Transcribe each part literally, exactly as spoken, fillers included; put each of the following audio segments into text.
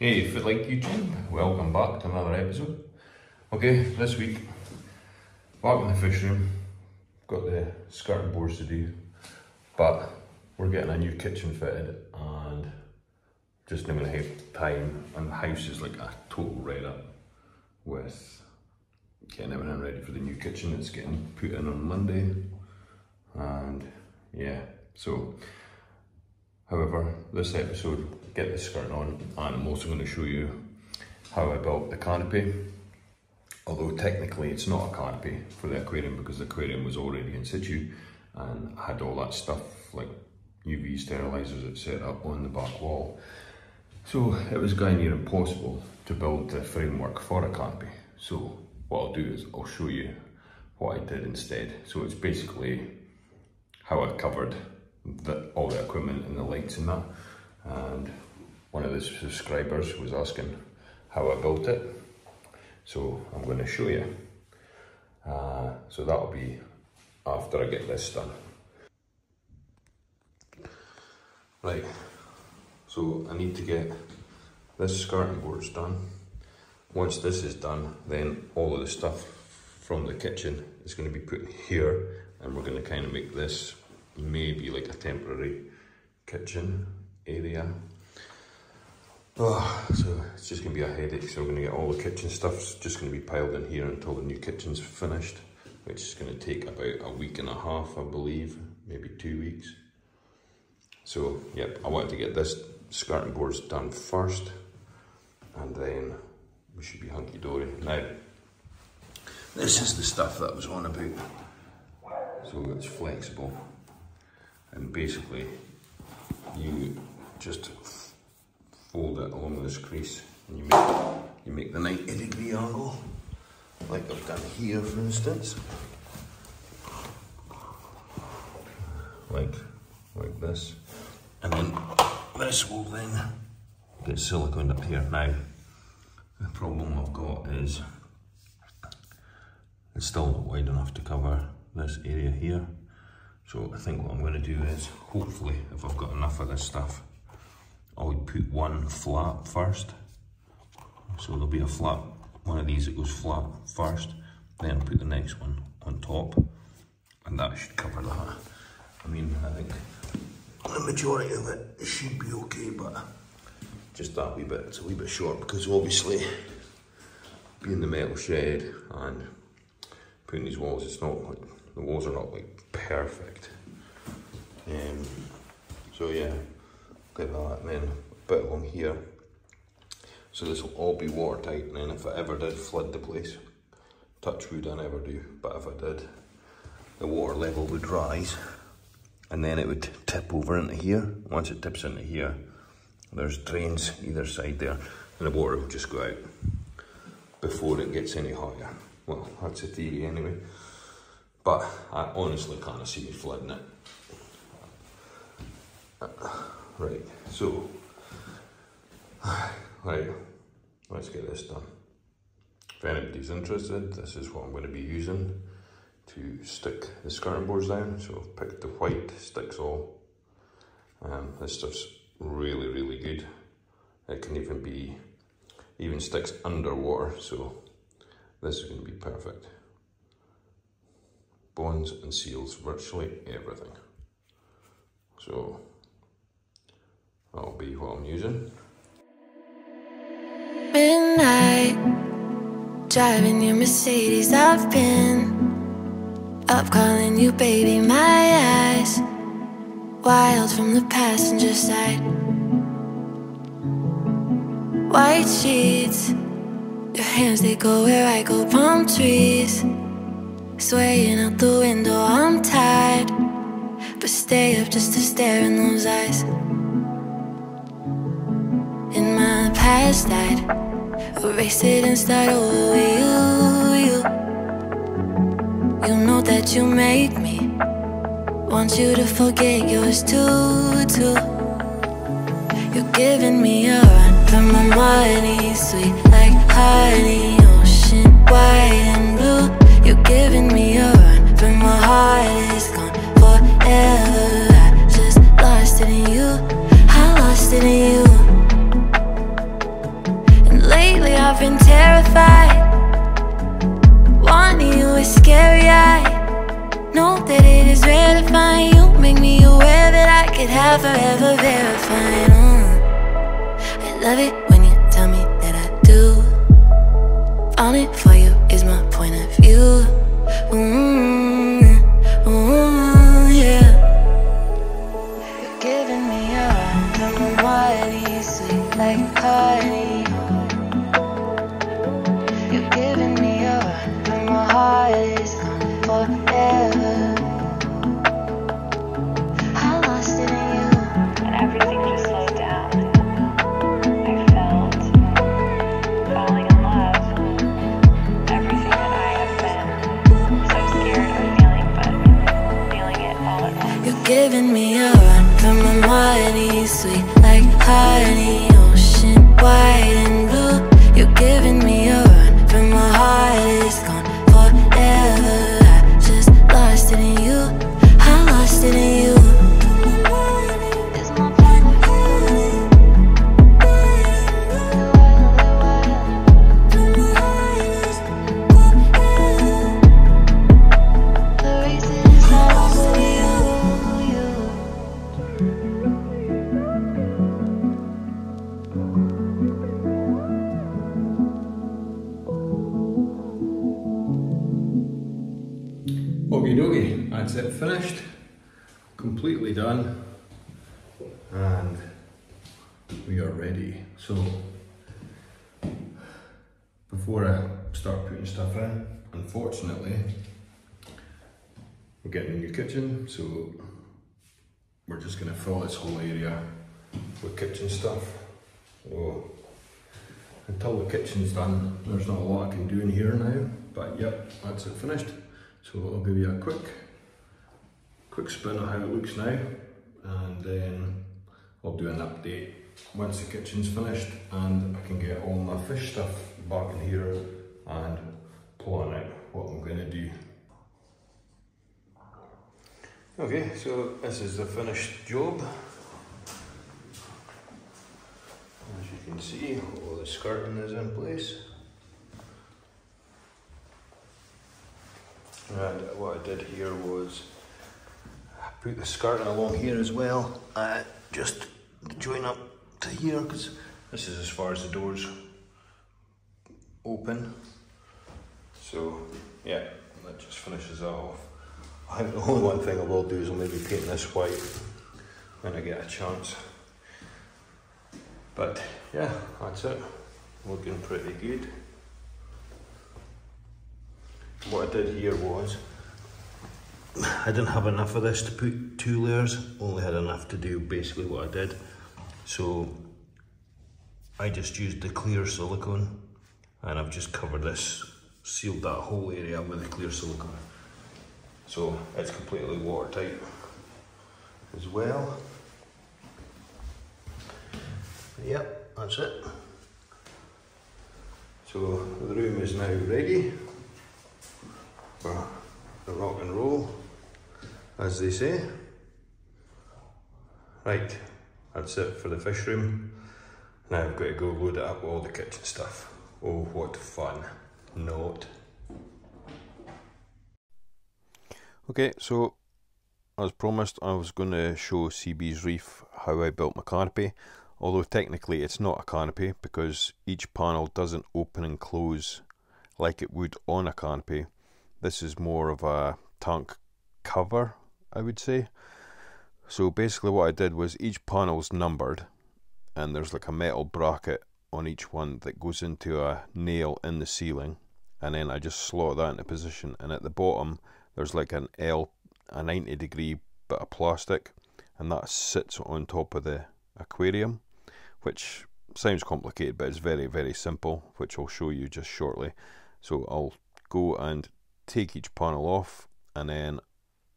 Hey, if you like YouTube, welcome back to another episode. Okay, this week, back in the fish room, got the skirting boards to do, but we're getting a new kitchen fitted and just not going to have time, and the house is like a total write up with getting everything ready for the new kitchen. It's getting put in on Monday, and yeah, so however, this episode, get the skirt on, and I'm also going to show you how I built the canopy. Although technically it's not a canopy for the aquarium, because the aquarium was already in situ and I had all that stuff like U V sterilizers set up on the back wall. So it was going near impossible to build the framework for a canopy. So what I'll do is I'll show you what I did instead. So it's basically how I covered the, all the equipment and the lights and that. And one of the subscribers was asking how I built it, so I'm going to show you. Uh, so that'll be after I get this done. Right, so I need to get this skirting boards done. Once this is done, then all of the stuff from the kitchen is going to be put here, and we're going to kind of make this maybe like a temporary kitchen area. Oh, so it's just going to be a headache, so I'm going to get all the kitchen stuff's just going to be piled in here until the new kitchen's finished, which is going to take about a week and a half, I believe, maybe two weeks. So, yep, I wanted to get this skirting boards done first, and then we should be hunky-dory. Now, this is the stuff that I was on about. So it's flexible, and basically you just fold it along this crease, and you make, you make the ninety degree angle, like I've done here for instance. Like, like this. And then this will then get siliconed up here. Now, the problem I've got is it's still not wide enough to cover this area here. So I think what I'm going to do is, hopefully, if I've got enough of this stuff, I'll put one flat first. So there'll be a flat, one of these that goes flat first, then put the next one on top, and that should cover that. I mean, I think the majority of it should be okay, but just that wee bit, it's a wee bit short, because obviously, being the metal shed and putting these walls, it's not like, the walls are not like perfect. Um, so yeah, get that, and then a bit along here. So this will all be watertight, and then if I ever did flood the place, touch wood I never do, but if I did, the water level would rise, and then it would tip over into here. Once it tips into here, there's drains either side there, and the water will just go out before it gets any higher. Well, that's the theory anyway. But I honestly can't see me flooding it. Right, so, right, let's get this done. If anybody's interested, this is what I'm going to be using to stick the skirting boards down. So I've picked the white, sticks all. Um, this stuff's really, really good. It can even be, even sticks underwater, so this is going to be perfect. Bonds and seals virtually everything. So that'll be what I'm using. Midnight, driving your Mercedes, I've been up calling you baby, my eyes wild from the passenger side. White sheets, your hands they go where I go, palm trees swaying out the window, I'm tired, but stay up just to stare in those eyes. In my past I'd erase it and start over with you, you. You know that you make me want you to forget yours too, too. You're giving me a run for my money, sweet like honey, ocean wide and blue. You're giving me a run, but my heart is gone forever. I just lost it in you, I lost it in you. ever, ever verifying. mm. I love it when you tell me that I do. Falling for you is my point of view. mm-hmm. Ooh, yeah. You're giving me a number one, sweet like a party. You're giving me a run, but my heart is gone forever. Giving me a run from my money, sweet like honey, ocean white and blue. You're giving me a run from my heart, it's gone forever. I just lost it in you, I lost it in you. Okie dokie, that's it finished, completely done, and we are ready. So before I start putting stuff in, unfortunately we're getting a new kitchen, so we're just going to fill this whole area with kitchen stuff. So until the kitchen's done, there's not a lot I can do in here now, but yep, that's it finished. So I'll give you a quick, quick spin of how it looks now, and then I'll do an update once the kitchen's finished and I can get all my fish stuff back in here and plan out what I'm going to do. Okay, so this is the finished job. As you can see, all the skirting is in place. And what I did here was I put the skirting along here as well, uh, just to join up to here, because this is as far as the doors open. So yeah, that just finishes that off. I think the only one thing I will do is I'll maybe paint this white when I get a chance. But yeah, that's it. Looking pretty good. What I did here was, I didn't have enough of this to put two layers, only had enough to do basically what I did. So I just used the clear silicone and I've just covered this, sealed that whole area with the clear silicone. So it's completely watertight as well. But yep, that's it. So the room is now ready for the rock and roll, as they say. Right, that's it for the fish room. Now I've got to go load it up with all the kitchen stuff. Oh, what fun. Not. Okay, so as promised, I was going to show C B's Reef how I built my canopy, although technically it's not a canopy because each panel doesn't open and close like it would on a canopy. This is more of a tank cover, I would say. So basically what I did was each panel's numbered and there's like a metal bracket on each one that goes into a nail in the ceiling, and then I just slot that into position, and at the bottom there's like an L, a ninety degree bit of plastic, and that sits on top of the aquarium, which sounds complicated but it's very very simple, which I'll show you just shortly. So I'll go and take each panel off and then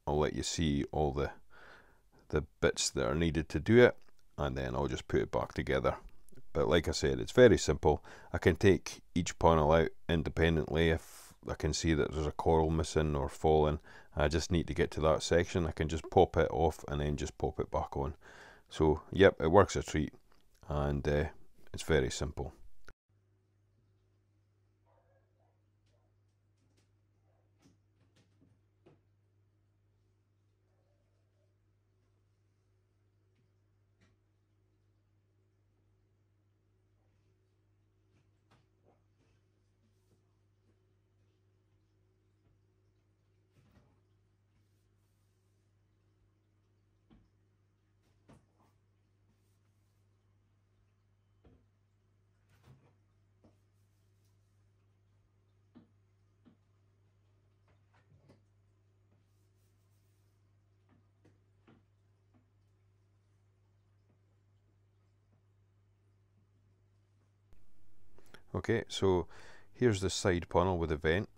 I'll let you see all the the bits that are needed to do it, and then I'll just put it back together. But like I said, it's very simple. I can take each panel out independently if I can see that there's a coral missing or fallen. I just need to get to that section. I can just pop it off and then just pop it back on. So yep, it works a treat, and uh, it's very simple. Okay, so here's the side funnel with a vent.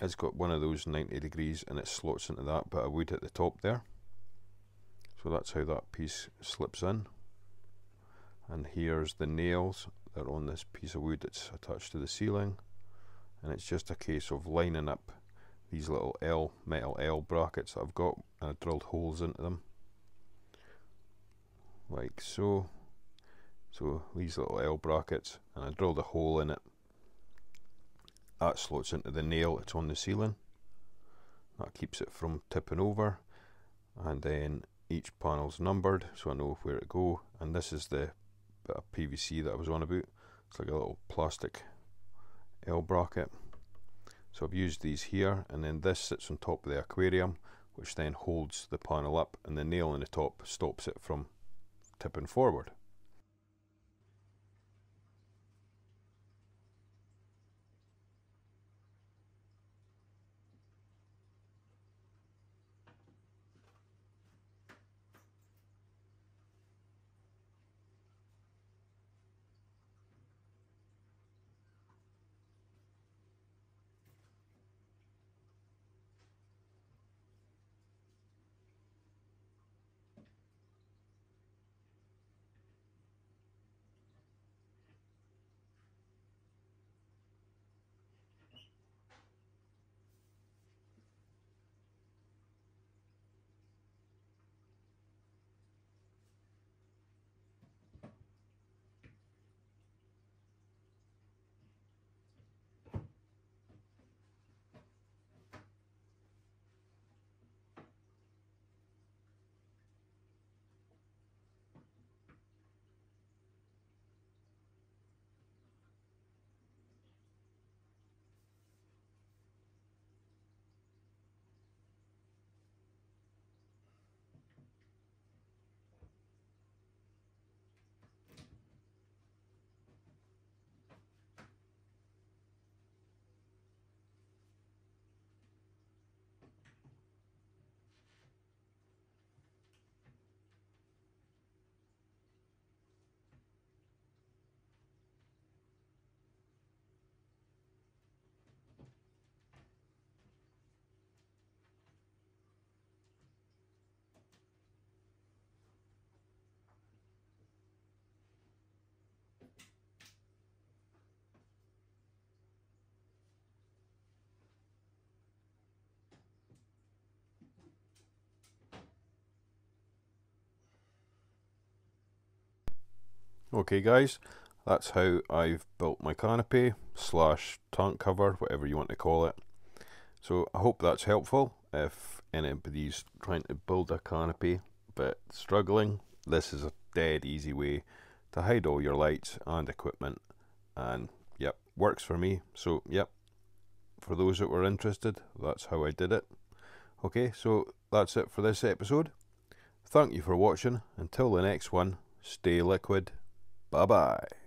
It's got one of those ninety degrees and it slots into that bit of wood at the top there. So that's how that piece slips in. And here's the nails that are on this piece of wood that's attached to the ceiling. And it's just a case of lining up these little L, metal L brackets that I've got, and I drilled holes into them. Like so. So these little L brackets, and I drilled a hole in it. That slots into the nail that's on the ceiling. That keeps it from tipping over. And then each panel's numbered, so I know where to go. And this is the bit of P V C that I was on about. It's like a little plastic L bracket. So I've used these here, and then this sits on top of the aquarium, which then holds the panel up, and the nail on the top stops it from tipping forward. Okay guys, that's how I've built my canopy slash tank cover, whatever you want to call it. So I hope that's helpful. If anybody's trying to build a canopy but struggling, this is a dead easy way to hide all your lights and equipment, and yep, works for me. So yep, for those that were interested, that's how I did it. Okay, so that's it for this episode. Thank you for watching. Until the next one, stay liquid. Bye-bye.